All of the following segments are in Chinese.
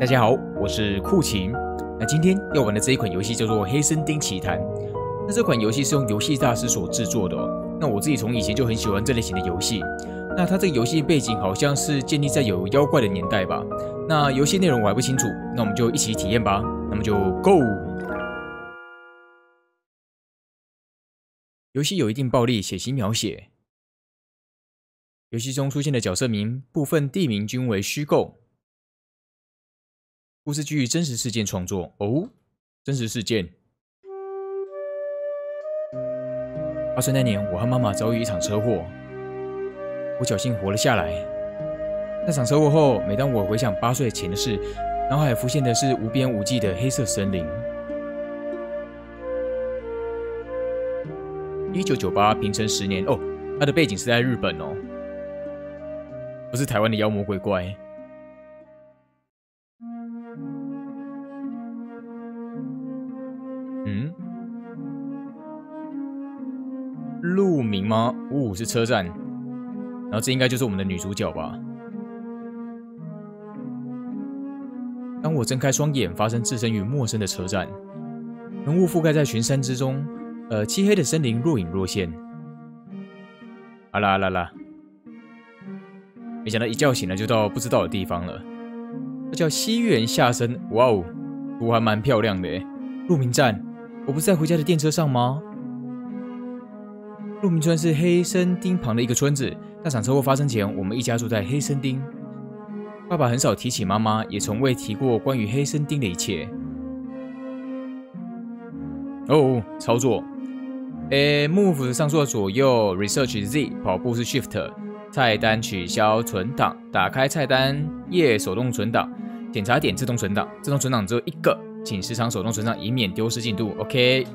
大家好，我是酷晴。那今天要玩的这一款游戏叫做《黑森町奇谭》。那这款游戏是用游戏大师所制作的哦。那我自己从以前就很喜欢这类型的游戏。那它这个游戏背景好像是建立在有妖怪的年代吧？那游戏内容我还不清楚，那我们就一起体验吧。那么就 Go。游戏有一定暴力、血腥描写。游戏中出现的角色名、部分地名均为虚构。 故事基于真实事件创作哦，真实事件。发生那年，我和妈妈遭遇一场车祸，我侥幸活了下来。那场车祸后，每当我回想8岁前的事，脑海浮现的是无边无际的黑色森林。1998平成10年哦，它的背景是在日本哦，不是台湾的妖魔鬼怪。 路名吗？哦，是车站。然后这应该就是我们的女主角吧。当我睁开双眼，发生置身于陌生的车站，浓雾覆盖在群山之中，漆黑的森林若隐若现。啊啦啊啦啊啦！没想到一觉醒来就到不知道的地方了。那叫西园下生。哇哦，图还蛮漂亮的诶。鹿鸣站，我不是在回家的电车上吗？ 鹿鸣村是黑森町旁的一个村子。那场车祸发生前，我们一家住在黑森町。爸爸很少提起妈妈，也从未提过关于黑森町的一切。哦，操作。move 上座左右 ，research Z 跑步是 shift。菜单取消存档，打开菜单页手动存档，检查点自动存档，自动存档只有1个，请时常手动存档，以免丢失进度。OK。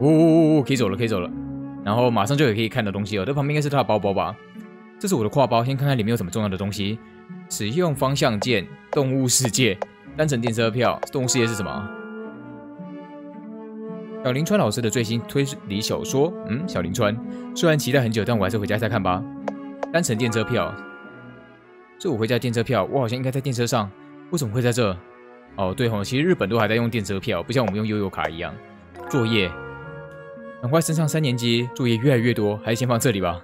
哦，可以走了，可以走了。然后马上就有可以看到东西哦。这旁边应该是他的包包吧？这是我的挎包，先看看里面有什么重要的东西。使用方向键，动物世界，单程电车票。动物世界是什么？小林川老师的最新推理小说。嗯，小林川，虽然期待很久，但我还是回家再看吧。单程电车票，这我回家电车票，我好像应该在电车上，为什么会在这？哦，对吼，其实日本都还在用电车票，不像我们用悠游卡一样。作业。 难怪升上3年级，作业越来越多，还是先放这里吧。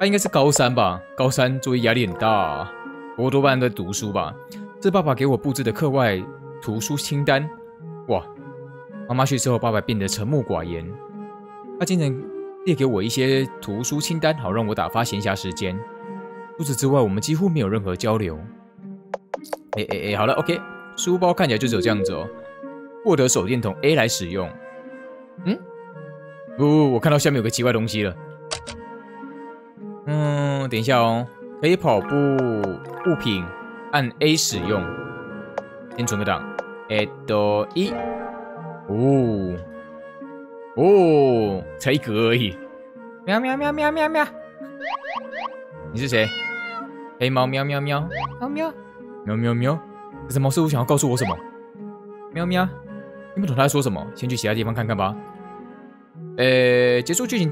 他应该是高3吧？高3作业压力很大啊，不过多半都在读书吧。这是爸爸给我布置的课外图书清单。哇，妈妈去之后，爸爸变得沉默寡言。他经常列给我一些图书清单，好让我打发闲暇时间。除此之外，我们几乎没有任何交流。好了 ，OK。书包看起来就只有这样子哦。获得手电筒 A 来使用。嗯。 我看到下面有个奇怪东西了。嗯，等一下哦，可以跑步物品，按 A 使用。先存个档 ，1。哦，才1格而已。喵喵喵喵喵喵。你是谁？黑猫喵喵喵。喵喵。喵喵喵。这只猫似乎想要告诉我什么。喵喵。听不懂他在说什么，先去其他地方看看吧。 结束剧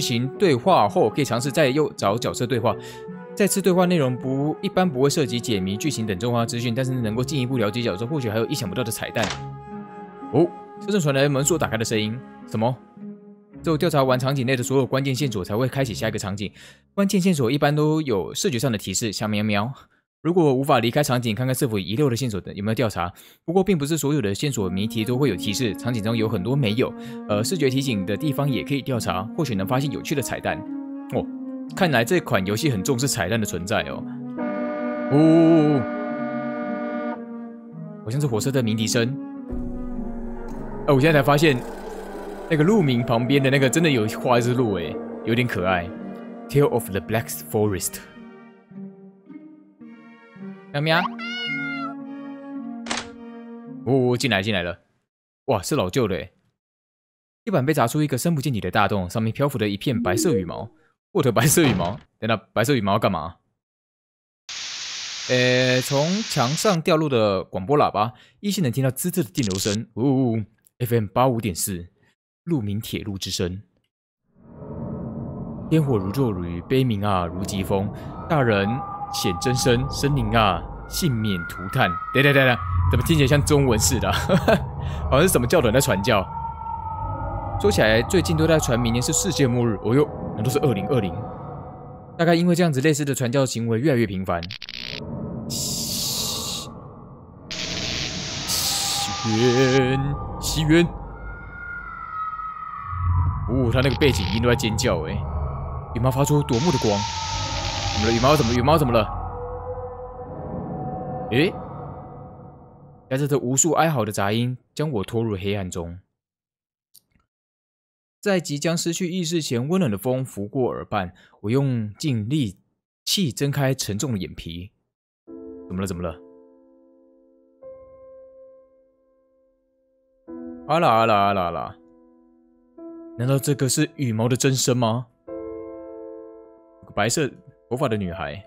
情对话后，可以尝试再找角色对话。再次对话内容一般不会涉及解谜、剧情等重要资讯，但是能够进一步了解角色，或许还有意想不到的彩蛋。哦，车上传来门锁打开的声音。什么？只有调查完场景内的所有关键线索，才会开启下一个场景。关键线索一般都有视觉上的提示。小喵喵。 如果无法离开场景，看看是否遗漏的线索有没有调查。不过，并不是所有的线索谜题都会有提示，场景中有很多没有。视觉提醒的地方也可以调查，或许能发现有趣的彩蛋。哦，看来这款游戏很重视彩蛋的存在哦。好像是火车的鸣笛声。我现在才发现，那个路名旁边的那个真的有画一只鹿诶，有点可爱。Tale of the Black Forest。 喵喵！进来了！哇，是老旧的耶。地板被砸出一个深不见底的大洞，上面漂浮着一片白色羽毛。获得白色羽毛，等等，白色羽毛要干嘛？从墙上掉落的广播喇叭，依稀能听到滋滋的电流声。FM 85.4，鹿鸣铁路之声。烟火如骤雨，悲鸣啊如疾风。大人。显真身，生灵啊，幸免涂炭。等，怎么听起来像中文似的？好像是什么教的人在传教。说起来，最近都在传明年是世界末日。哦哟，那都是2020。大概因为这样子类似的传教行为越来越频繁。西元。哦，他那个背景音都在尖叫哎！羽毛发出夺目的光。怎么了？羽毛怎么了？诶！夹着无数哀嚎的杂音，将我拖入黑暗中。在即将失去意识前，温冷的风拂过耳畔，我用尽力气睁开沉重的眼皮。怎么了？啊啦！难道这个是羽毛的真身吗？有个白色头发的女孩。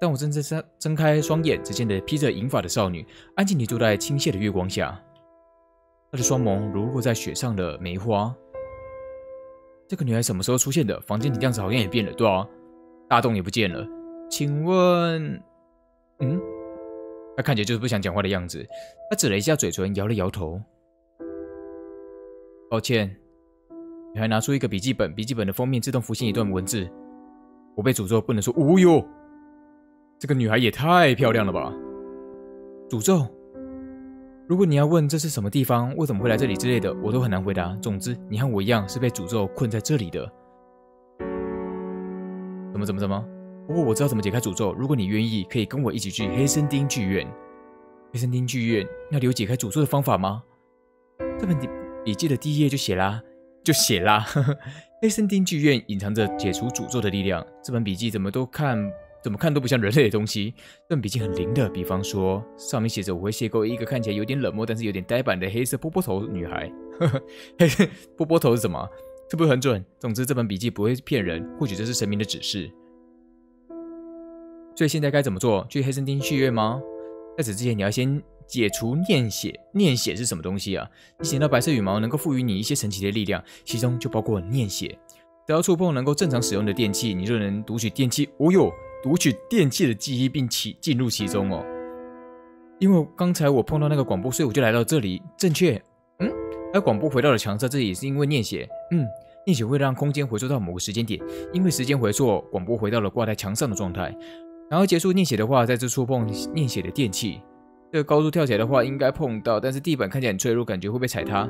但我正在睁开双眼，只见的披着银发的少女安静地坐在倾泻的月光下，她的双眸如落在雪上的梅花。这个女孩什么时候出现的？房间里样子好像也变了，对啊，大洞也不见了。请问，她看起来就是不想讲话的样子。她指了一下嘴唇，摇了摇头。抱歉。女孩拿出一个笔记本，笔记本的封面自动浮现一段文字。我被诅咒，不能说。哦哟，这个女孩也太漂亮了吧！诅咒。如果你要问这是什么地方，为什么会来这里之类的，我都很难回答。总之，你和我一样是被诅咒困在这里的。怎么？不过我知道怎么解开诅咒。如果你愿意，可以跟我一起去黑森町剧院。黑森町剧院那里有解开诅咒的方法吗？这本笔记的第一页就写啦。黑森町剧院隐藏着解除诅咒的力量。这本笔记怎么看都不像人类的东西。这本笔记很灵的，比方说上面写着我会邂逅一个看起来有点冷漠但是有点呆板的黑色波波头女孩。黑色波波头是什么？是不是很准？总之这本笔记不会骗人，或许这是神明的指示。所以现在该怎么做？去黑森町剧院吗？在此之前你要先解除念血。念血是什么东西啊？你想到白色羽毛能够赋予你一些神奇的力量，其中就包括念血。只要触碰能够正常使用的电器，你就能读取电器。哦哟，读取电器的记忆并进入其中哦。因为刚才我碰到那个广播，所以我就来到这里。正确。那广播回到了墙上，这也是因为念血。念血会让空间回缩到某个时间点，因为时间回缩，广播回到了挂在墙上的状态。然后结束念血的话，再次触碰念血的电器。这个高度跳起来的话应该碰到，但是地板看起来很脆弱，感觉会不会踩它？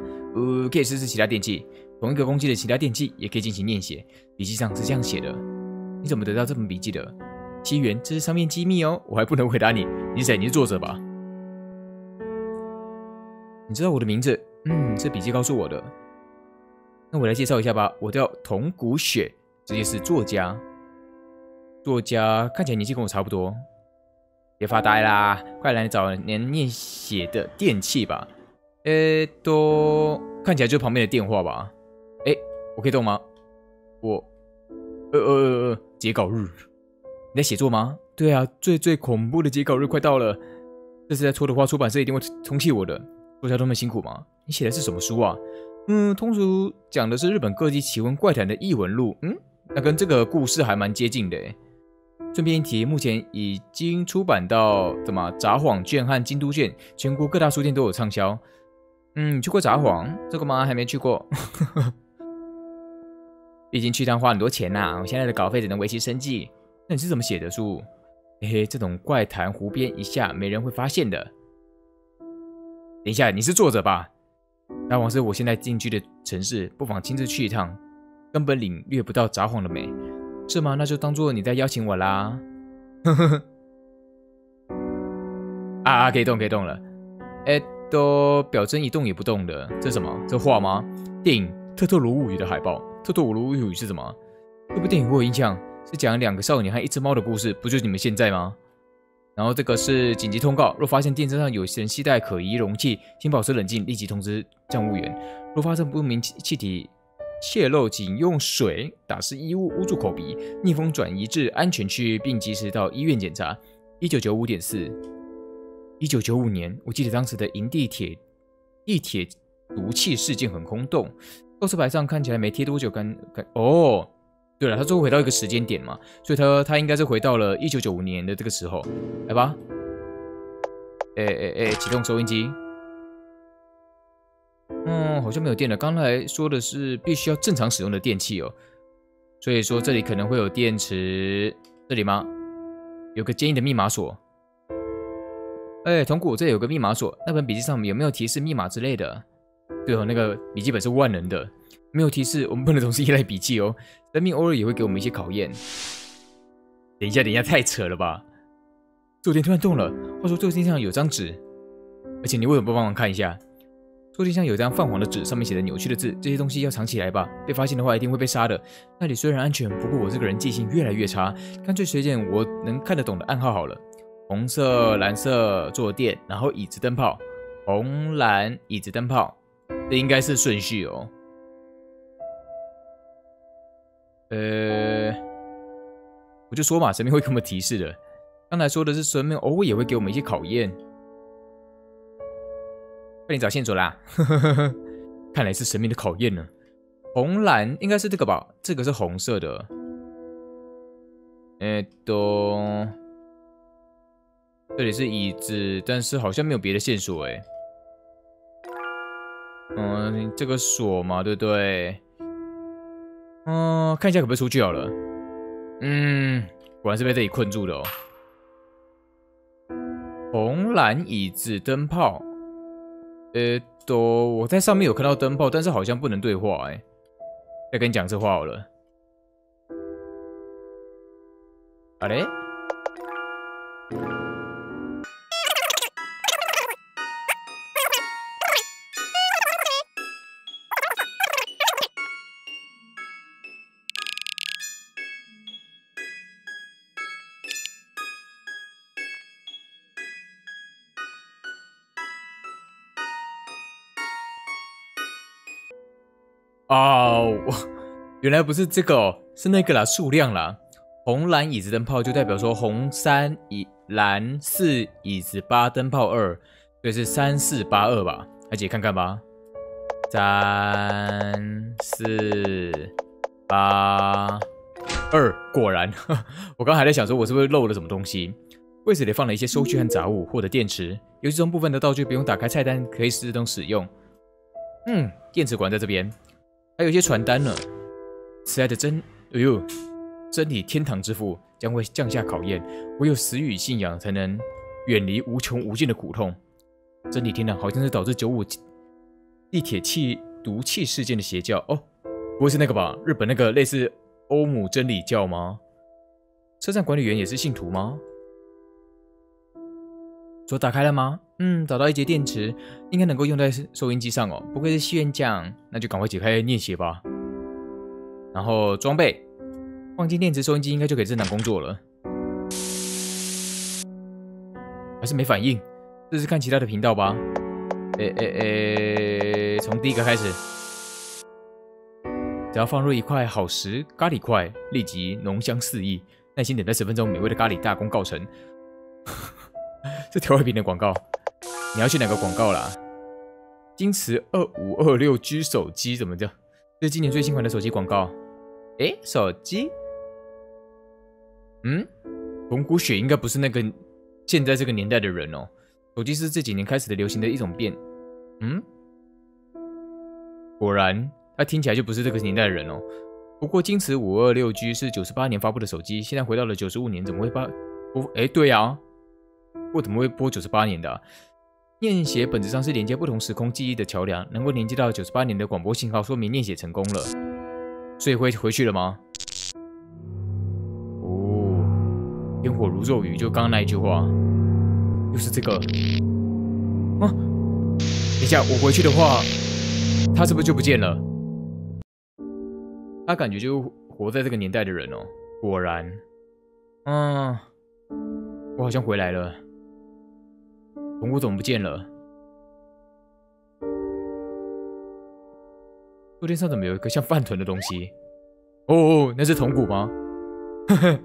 可以试试其他电器，同一个攻击的其他电器也可以进行念血。笔记上是这样写的。你怎么得到这本笔记的？西元，这是上面机密哦，我还不能回答你。你是谁？你是作者吧？你知道我的名字？是笔记告诉我的。那我来介绍一下吧，我叫桐谷雪，职业是作家。作家看起来年纪跟我差不多。别发呆啦，快来找能念血的电器吧。看起来就是旁边的电话吧。我可以动吗？我，截稿日。你在写作吗？对啊，最恐怖的截稿日快到了。这次再拖的话，出版社一定会通缉我的。作家都那么辛苦吗？你写的是什么书啊？通俗讲的是日本各地奇闻怪谈的异闻录。那跟这个故事还蛮接近的诶。顺便一提，目前已经出版到札幌卷和京都卷，全国各大书店都有畅销。你去过札幌这个吗？还没去过。毕竟去趟花很多钱呐，我现在的稿费只能维持生计。那你是怎么写的书？嘿嘿，这种怪谈湖边一下没人会发现的。等一下，你是作者吧？札幌是我现在定居的城市，不妨亲自去一趟，根本领略不到札幌的美。是吗？那就当做你在邀请我啦。啊，可以动了。表征一动也不动的，这是什么？这画吗？电影《特特鲁物语》的海报。《特特鲁物语》是什么？这部电影我有印象，是讲两个少女和一只猫的故事，不就是你们现在吗？然后这个是紧急通告，若发现电车上有人携带可疑容器，请保持冷静，立即通知站务员。若发现不明气体泄漏，仅用水打湿衣物，捂住口鼻，逆风转移至安全区域，并及时到医院检查。1995.4， 1995年，我记得当时的营地铁毒气事件很轰动，告示牌上看起来没贴多久，哦，对了，他最后回到一个时间点嘛，所以他应该是回到了1995年的这个时候，来吧。启动收音机。嗯，好像没有电了。刚才说的是必须要正常使用的电器哦，所以说这里可能会有电池，这里吗？有个坚硬的密码锁。铜鼓，这里有个密码锁，那本笔记上面有没有提示密码之类的？对哦，那个笔记本是万能的。 没有提示，我们不能总是依赖笔记哦。生命偶尔也会给我们一些考验。等一下，等一下，太扯了吧！坐垫突然动了。话说，坐垫上有张纸，而且你为什么不帮忙看一下？坐垫上有张泛黄的纸，上面写着扭曲的字。这些东西要藏起来吧，被发现的话一定会被杀的。那里虽然安全，不过我这个人记性越来越差，干脆随便我能看得懂的暗号好了。红色、蓝色坐垫，然后椅子、灯泡。红、蓝、椅子、灯泡，这应该是顺序哦。 我就说嘛，神明会给我们提示的。刚才说的是神明偶尔也会给我们一些考验。被你找线索啦，看来是神明的考验呢。红蓝应该是这个吧？这个是红色的。这里是椅子，但是好像没有别的线索哎。嗯，这个锁嘛，对不对？ 看一下可不可以出去好了。嗯，果然是被这里困住的哦。红蓝椅子灯泡，我在上面有看到灯泡，但是好像不能对话哎。再跟你讲这话好了。好嘞。哦，原来不是这个哦，是那个啦，数量啦。红蓝椅子灯泡就代表说红3、蓝4椅子8灯泡2，所以是3482吧？来姐看看吧，3482，果然，我刚还在想说我是不是漏了什么东西。柜子里放了一些收据和杂物或者电池，游戏中部分的道具不用打开菜单可以自动使用。嗯，电池管在这边。 还有一些传单呢。慈爱的真，哎呦，真理天堂之父将会降下考验，唯有死与信仰才能远离无穷无尽的苦痛。真理天堂好像是导致95地铁毒气事件的邪教哦，不会是那个吧？日本那个类似欧姆真理教吗？车站管理员也是信徒吗？锁打开了吗？ 嗯，找到一节电池，应该能够用在收音机上哦。不愧是心愿酱，那就赶快解开念写吧。然后装备，放进电池，收音机应该就可以正常工作了。还是没反应，试试看其他的频道吧。从第一个开始，只要放入一块好食咖喱块，立即浓香四溢。耐心等待10分钟，美味的咖喱大功告成。这调味品的广告。 你要去哪个广告啦？京瓷2526G 手机怎么叫？这是今年最新款的手机广告。诶，手机？嗯，红骨血应该不是那个现在这个年代的人哦。手机是这几年开始的流行的一种变。嗯，果然他听起来就不是这个年代的人哦。不过京瓷526G 是98年发布的手机，现在回到了95年，怎么会对啊，我怎么会播98年的啊？ 念写本质上是连接不同时空记忆的桥梁，能够连接到98年的广播信号，说明念写成功了。所以会回去了吗？哦，烟火如咒语，就刚刚那一句话，又是这个。啊，等一下，我回去的话，他是不是就不见了？他感觉就活在这个年代的人哦。果然，嗯，我好像回来了。 红骨怎么不见了？桌垫上怎么有一个像饭团的东西？哦，那是铜骨吗？呵呵，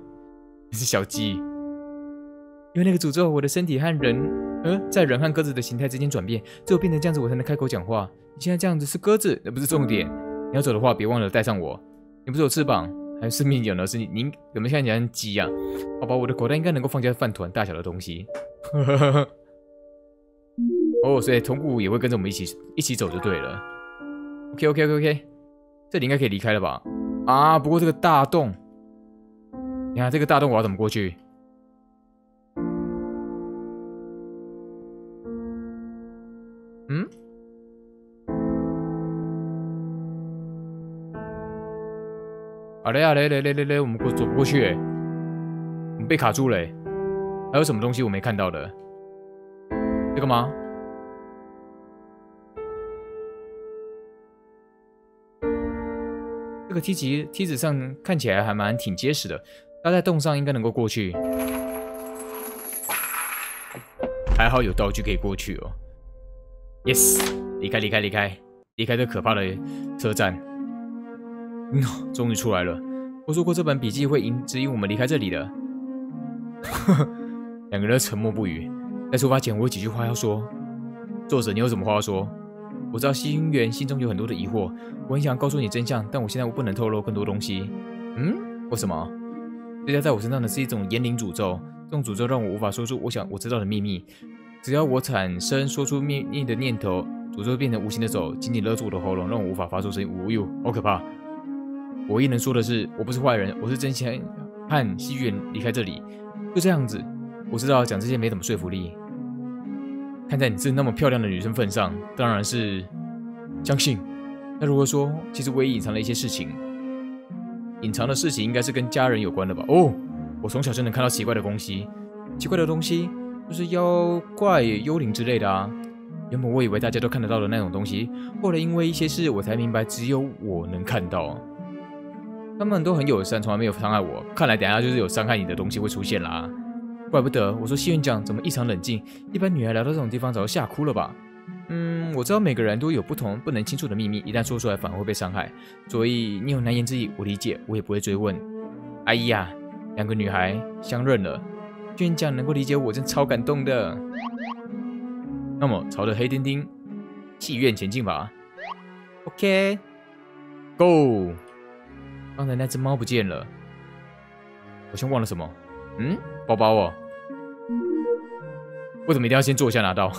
那是小鸡。因为那个诅咒，我的身体和人，在人和鸽子的形态之间转变，只有变成这样子，我才能开口讲话。你现在这样子是鸽子，那不是重点。你要走的话，别忘了带上我。你不是有翅膀？还是面有呢？是您怎么现在讲鸡啊？好吧，我的口袋应该能够放下饭团大小的东西。哦，所以铜鼓也会跟着我们一起走就对了。OK， 这里应该可以离开了吧？啊，不过这个大洞，你看这个大洞我要怎么过去？ 嗯，好嘞，我们走不过去哎，我们被卡住了哎，还有什么东西我没看到的？这个吗？这个梯子上看起来还蛮挺结实的，搭在洞上应该能够过去。还好有道具可以过去哦。 Yes， 离开这可怕的车站。嗯，终于出来了。我说过这本笔记会指引我们离开这里的。两个人沉默不语。在出发前，我有几句话要说。作者，你有什么话要说？我知道星原心中有很多的疑惑，我很想告诉你真相，但我现在不能透露更多东西。嗯？为什么？这加在我身上的是一种言灵诅咒，这种诅咒让我无法说出我知道的秘密。 只要我产生说出秘密的念头，诅咒变成无形的手，紧紧勒住我的喉咙，让我无法发出声音。呜呦，好可怕！我唯一能说的是，我不是坏人，我是真心和希远离开这里。就这样子，我知道讲这些没怎么说服力。看在你是那么漂亮的女生份上，当然是相信。那如何说？其实我也隐藏了一些事情。隐藏的事情应该是跟家人有关的吧？哦，我从小就能看到奇怪的东西，就是妖怪、幽灵之类的啊！原本我以为大家都看得到的那种东西，后来因为一些事，我才明白只有我能看到。他们都很友善，从来没有伤害我。看来等下就是有伤害你的东西会出现啦！怪不得我说希元讲怎么异常冷静，一般女孩聊到这种地方早就吓哭了吧？嗯，我知道每个人都有不能倾诉的秘密，一旦说出来反而会被伤害，所以你有难言之隐，我理解，我也不会追问。哎呀，两个女孩相认了。 居然讲能够理解我，真超感动的。那么，朝着黑丁丁戏院前进吧。OK，Go。刚才那只猫不见了，好像忘了什么。嗯，包包哦。为什么一定要先坐下拿到？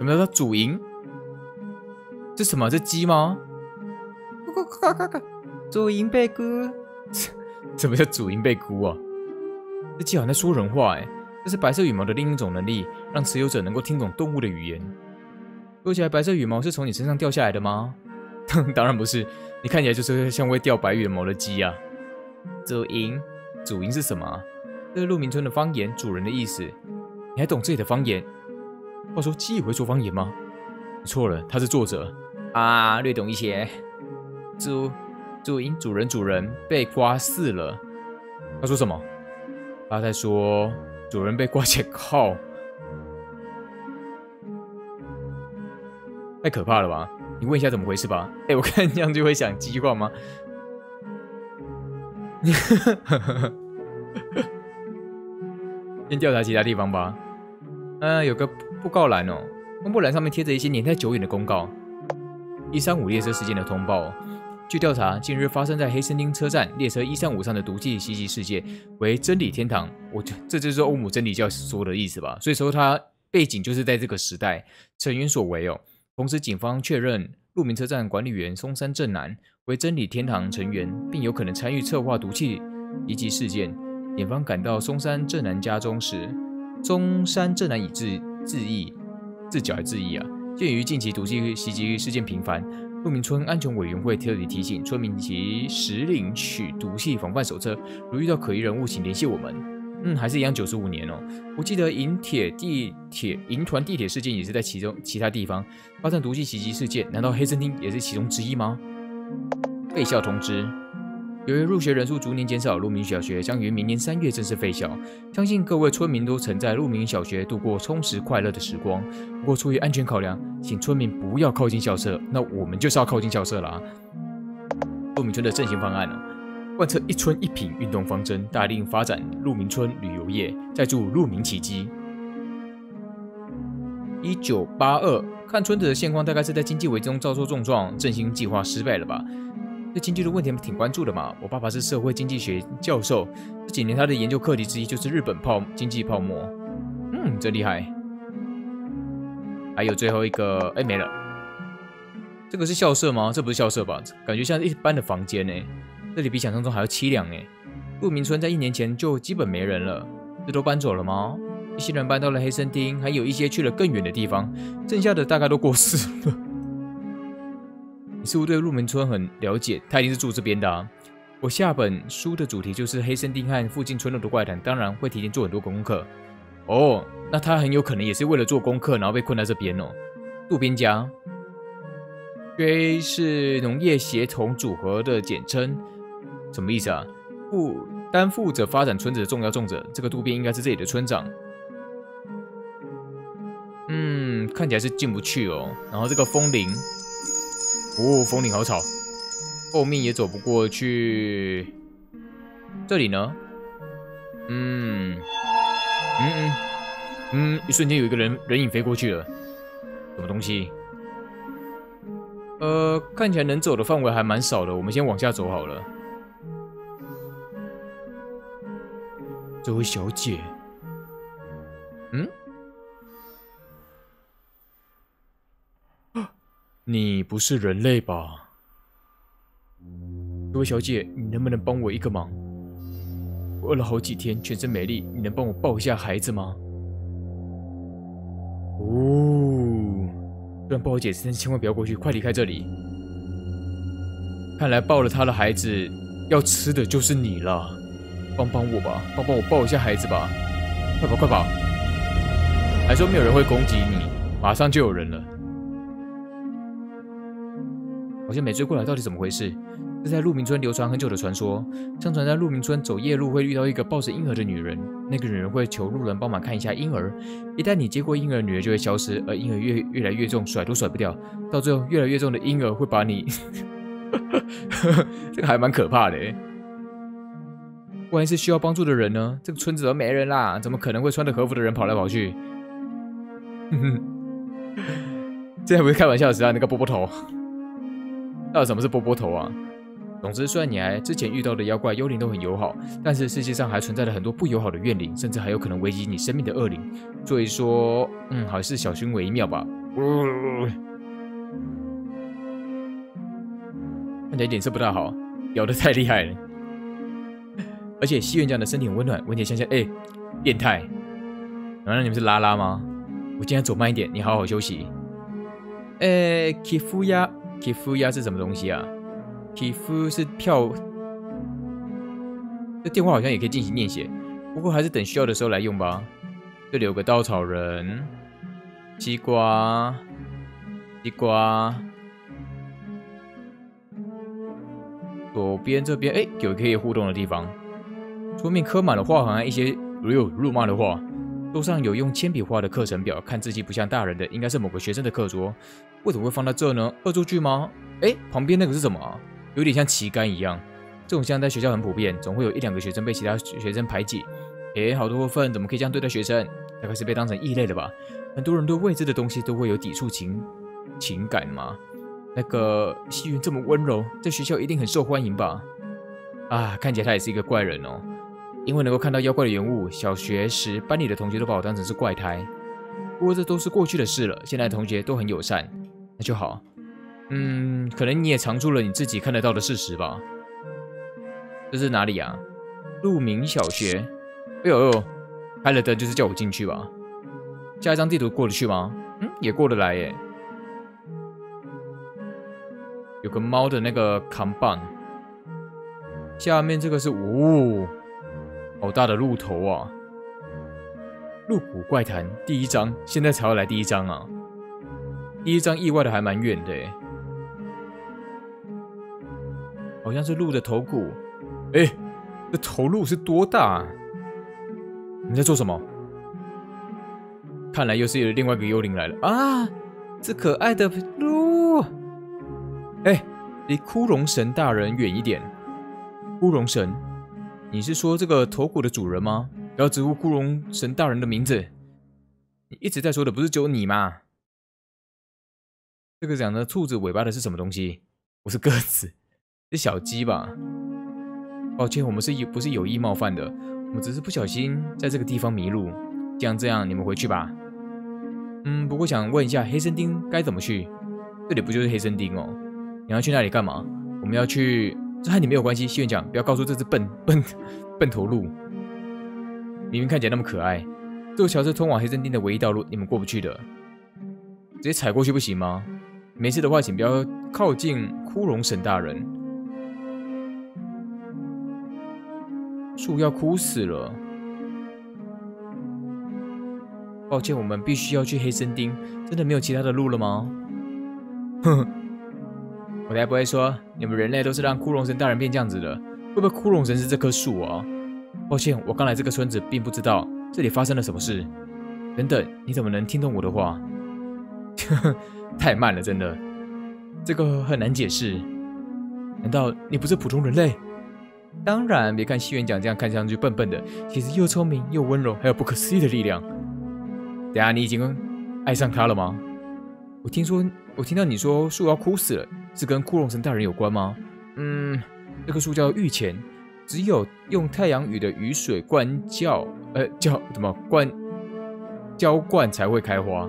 有没有到主营？这什么？这鸡吗？主营被割。什么叫主因被孤啊？这鸡好像在说人话哎！这是白色羽毛的另一种能力，让持有者能够听懂动物的语言。说起来，白色羽毛是从你身上掉下来的吗？当然不是，你看起来就是像会掉白羽毛的鸡啊！主因是什么？这是鹿鸣村的方言，主人的意思。你还懂自己的方言？话说鸡也会说方言吗？你错了，他是作者啊，略懂一些。主因主人被刮死了。他说什么？他在说主人被刮起来，靠！太可怕了吧？你问一下怎么回事吧。哎，我看这样就会想鸡话吗？先调查其他地方吧。有个布告栏哦，公布栏上面贴着一些年代久远的公告，135列车事件的通报。 据调查，近日发生在黑森林车站列车135上的毒气袭击事件为真理天堂。这就是欧姆真理教说的意思吧？所以说它背景就是在这个时代成员所为哦。同时，警方确认鹿鸣车站管理员松山正男为真理天堂成员，并有可能参与策划毒气袭击事件。警方赶到松山正男家中时，松山正男已自缢啊。鉴于近期毒气袭击事件频繁。 鹿鸣村安全委员会特别提醒村民及时领取毒气防范手册，如遇到可疑人物，请联系我们。嗯，还是一样95年哦。我记得银团地铁事件也是在其他地方发生毒气袭击事件，难道黑森町也是其中之一吗？废校通知：由于入学人数逐年减少，鹿鸣小学将于明年3月正式废校。相信各位村民都曾在鹿鸣小学度过充实快乐的时光。不过出于安全考量。 请村民不要靠近校舍，那我们就是要靠近校舍了啊！鹿鸣村的振兴方案哦，贯彻一村一品运动方针，大力发展鹿鸣村旅游业，再助鹿鸣奇迹。1982，看村子的现况，大概是在经济危机中遭受重创，振兴计划失败了吧？对经济的问题挺关注的嘛。我爸爸是社会经济学教授，这几年他的研究课题之一就是日本经济泡沫。嗯，真厉害。还有最后一个，哎，没了。这个是校舍吗？这不是校舍吧？感觉像一般的房间呢。这里比想象中还要凄凉哎。鹿鸣村在1年前就基本没人了，这都搬走了吗？ 一些人搬到了黑森町，还有一些去了更远的地方，剩下的大概都过世了。你似乎对鹿鸣村很了解，他一定是住这边的啊。我下本书的主题就是黑森町和附近村落的怪谈，当然会提前做很多功课。哦，那他很有可能也是为了做功课，然后被困在这边哦。渡边家 ，J 是农业协同组合的简称，什么意思啊？担负着发展村子的重要重责，这个渡边应该是这里的村长。 嗯，看起来是进不去哦。然后这个风铃，哦，风铃好吵，后面也走不过去。这里呢？一瞬间有一个人影飞过去了，什么东西？看起来能走的范围还蛮少的，我们先往下走好了。这位小姐，嗯？ 你不是人类吧，这位小姐？你能不能帮我一个忙？我饿了好几天，全身没力，你能帮我抱一下孩子吗？哦，虽然不好解释，但千万不要过去，快离开这里！看来抱了他的孩子，要吃的就是你了。帮帮我吧，帮帮我抱一下孩子吧！快跑，快跑！还说没有人会攻击你，马上就有人了。 好像没追过来，到底怎么回事？这在鹿鸣村流传很久的传说，相传在鹿鸣村走夜路会遇到一个抱着婴儿的女人，那个女人会求路人帮忙看一下婴儿。一旦你接过婴儿，女人就会消失，而婴儿越来越重，甩都甩不掉，到最后越来越重的婴儿会把你这个还蛮可怕的。万一是需要帮助的人呢？这个村子都没人啦，怎么可能会穿着和服的人跑来跑去？这还不是开玩笑的时候，那个波波头。 到底什么是波波头啊？总之，虽然你还之前遇到的妖怪、幽灵都很友好，但是世界上还存在了很多不友好的怨灵，甚至还有可能危及你生命的恶灵。所以说，还是小心为妙吧。看起来脸色不大好，咬得太厉害了。而且西元讲的身体很温暖，文姐想想，哎，变态！难道你们是拉拉吗？我今天走慢一点，你好好休息。哎，皮肤呀。 皮肤鸭是什么东西啊？皮肤是票，这电话好像也可以进行念写，不过还是等需要的时候来用吧。这里有个稻草人，西瓜，西瓜。左边这边，哎，有可以互动的地方。桌面刻满了画和一些辱骂的话。 桌上有用铅笔画的课程表，看字迹不像大人的，应该是某个学生的课桌。为什么会放到这呢？恶作剧吗？哎，旁边那个是什么啊？有点像旗杆一样。这种现象在学校很普遍，总会有1-2个学生被其他学生排挤。哎，好过分！怎么可以这样对待学生？大概是被当成异类了吧？很多人对未知的东西都会有抵触情感嘛。那个西园这么温柔，在学校一定很受欢迎吧？啊，看起来他也是一个怪人哦。 因为能够看到妖怪的原物，小学时班里的同学都把我当成是怪胎。不过这都是过去的事了，现在的同学都很友善，那就好。嗯，可能你也尝出了你自己看得到的事实吧。这是哪里啊？鹿鸣小学。哎呦呦，开了灯就是叫我进去吧。下一张地图过得去吗？嗯，也过得来耶。有个猫的那个扛棒。下面这个是哦。 好大的鹿头啊！鹿谷怪谈第一章，现在才要来第一章啊！第一章意外的还蛮远的耶，好像是鹿的头骨。哎，这头鹿是多大啊？你在做什么？看来又是有另外一个幽灵来了啊！这可爱的鹿，哎，离枯荣神大人远一点。枯荣神。 你是说这个头骨的主人吗？不要直呼枯荣神大人的名字。一直在说的不是只有你吗？这个长着兔子尾巴的是什么东西？不是鸽子，是小鸡吧？抱歉，我们不是有意冒犯的，我们只是不小心在这个地方迷路。既然这样，你们回去吧。嗯，不过想问一下，黑森町该怎么去？这里不就是黑森町哦？你要去那里干嘛？我们要去……这和你没有关系。西元讲，不要告诉这只笨头鹿。明明看起来那么可爱，这桥是通往黑森町的唯一道路，你们过不去的。直接踩过去不行吗？没事的话，请不要靠近枯荣神大人。树要枯死了。抱歉，我们必须要去黑森町。真的没有其他的路了吗？哼哼，我才不会说你们人类都是让枯荣神大人变这样子的。会不会枯荣神是这棵树啊？抱歉，我刚来这个村子，并不知道这里发生了什么事。等等，你怎么能听懂我的话？太慢了，真的，这个很难解释。难道你不是普通人类？当然，别看西元讲这样看上去笨笨的，其实又聪明又温柔，还有不可思议的力量。等下，你已经爱上他了吗？我听到你说树要枯死了，是跟枯荣神大人有关吗？嗯，这棵树叫御前，只有用太阳雨的雨水灌浇，浇灌才会开花。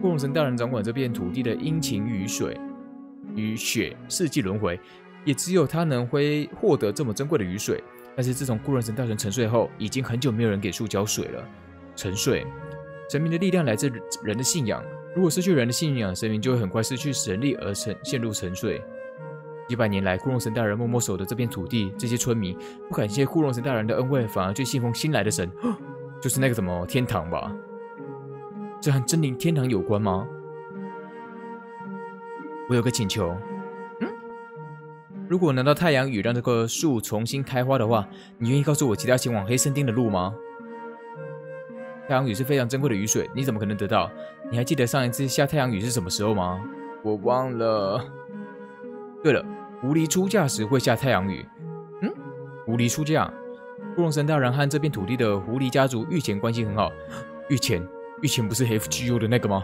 枯荣神大人掌管这片土地的阴晴雨水与雪，四季轮回，也只有他能会获得这么珍贵的雨水。但是自从枯荣神大人沉睡后，已经很久没有人给树浇水了。沉睡，神明的力量来自人的信仰。如果失去人的信仰，神明就会很快失去神力而陷入沉睡。几百年来，枯荣神大人默默守着这片土地，这些村民不感谢枯荣神大人的恩惠，反而去信奉新来的神，就是那个什么天堂吧。这和真灵天堂有关吗？我有个请求，如果能到太阳雨让这棵树重新开花的话，你愿意告诉我其他前往黑森町的路吗？太阳雨是非常珍贵的雨水，你怎么可能得到？你还记得上一次下太阳雨是什么时候吗？我忘了。对了，狐狸出嫁时会下太阳雨。嗯，狐狸出嫁，枯荣神大人和这片土地的狐狸家族御前关系很好。御前。御前不是 FGO 的那个吗？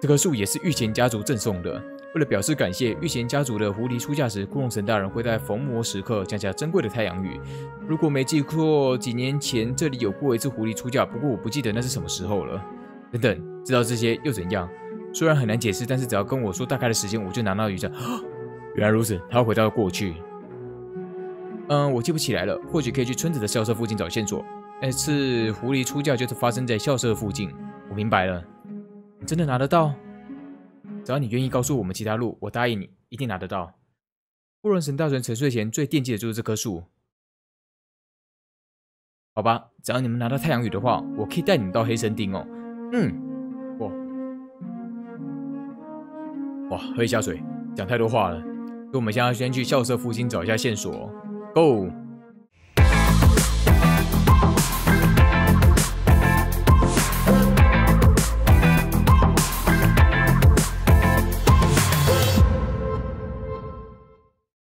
这棵树也是御前家族赠送的。为了表示感谢，御前家族的狐狸出嫁时，枯荣神大人会在逢魔时刻降下珍贵的太阳雨。如果没记错，几年前这里有过一次狐狸出嫁，不过我不记得那是什么时候了。等等，知道这些又怎样？虽然很难解释，但是只要跟我说大概的时间，我就拿到雨伞。原来如此，他要回到过去。我记不起来了，或许可以去村子的校舍附近找线索。那次狐狸出嫁就是发生在校舍附近。我明白了，你真的拿得到？只要你愿意告诉我们其他路，我答应你一定拿得到。枯荣神大人沉睡前最惦记的就是这棵树。好吧，只要你们拿到太阳雨的话，我可以带你们到黑森町哦。哇，喝一下水，讲太多话了。所以我们现在先去校舍附近找一下线索。Go。